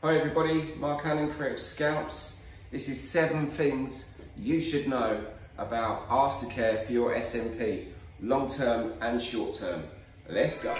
Hi everybody, Mark Allen, Creative Scalps. This is 7 things you should know about aftercare for your SMP, long term and short term. Let's go.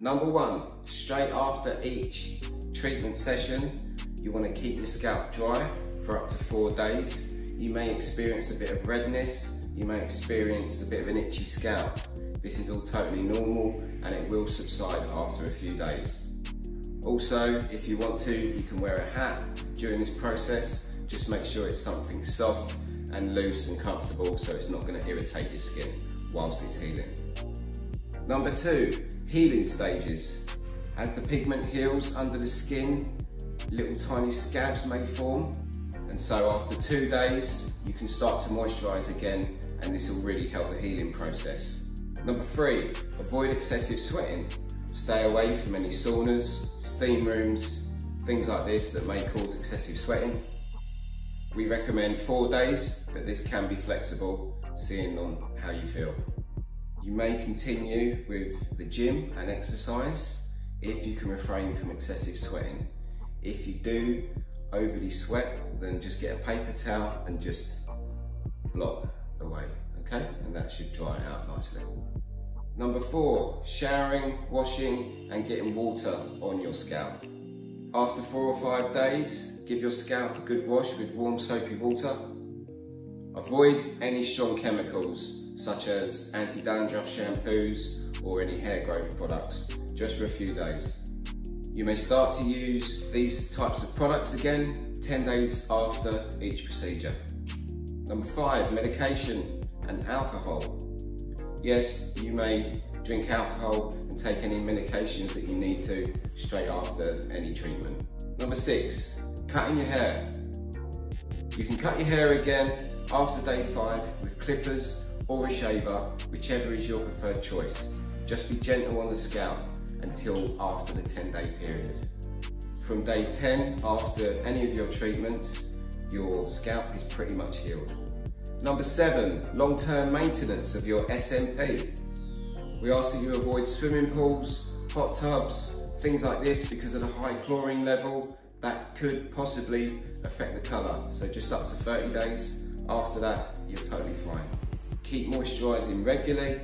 Number 1, straight after each treatment session, you want to keep your scalp dry for up to 4 days. You may experience a bit of redness. You may experience a bit of an itchy scalp. This is all totally normal and it will subside after a few days. Also, if you want to, you can wear a hat during this process. Just make sure it's something soft and loose and comfortable so it's not going to irritate your skin whilst it's healing. Number 2, healing stages. As the pigment heals under the skin, little tiny scabs may form. And so after 2 days, you can start to moisturise again, and this will really help the healing process. Number 3, avoid excessive sweating. Stay away from any saunas, steam rooms, things like this that may cause excessive sweating. We recommend 4 days, but this can be flexible, seeing on how you feel. You may continue with the gym and exercise if you can refrain from excessive sweating. If you do overly sweat, then just get a paper towel and just block away, okay? And that should dry it out nicely. Number 4, showering, washing, and getting water on your scalp. After 4 or 5 days, give your scalp a good wash with warm soapy water. Avoid any strong chemicals, such as anti-dandruff shampoos or any hair growth products, just for a few days. You may start to use these types of products again 10 days after each procedure. Number 5, medication and alcohol. Yes, you may drink alcohol and take any medications that you need to straight after any treatment. Number 6, cutting your hair. You can cut your hair again after day 5 with clippers or a shaver, whichever is your preferred choice. Just be gentle on the scalp until after the 10-day period. From day 10, after any of your treatments, your scalp is pretty much healed. Number 7, long-term maintenance of your SMP. We ask that you avoid swimming pools, hot tubs, things like this because of the high chlorine level that could possibly affect the colour. So just up to 30 days. After that, you're totally fine. Keep moisturising regularly,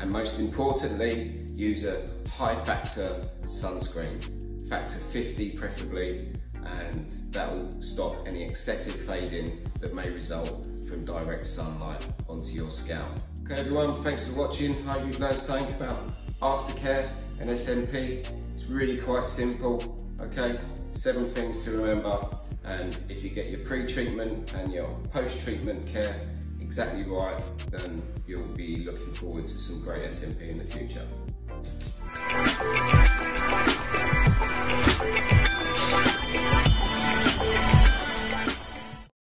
and most importantly, use a high factor sunscreen, factor 50 preferably, and that will stop any excessive fading that may result from direct sunlight onto your scalp. Okay everyone, thanks for watching. Hope you've learned something about aftercare and SMP. It's really quite simple, okay? 7 things to remember, and if you get your pre-treatment and your post-treatment care exactly right, then you'll be looking forward to some great SMP in the future.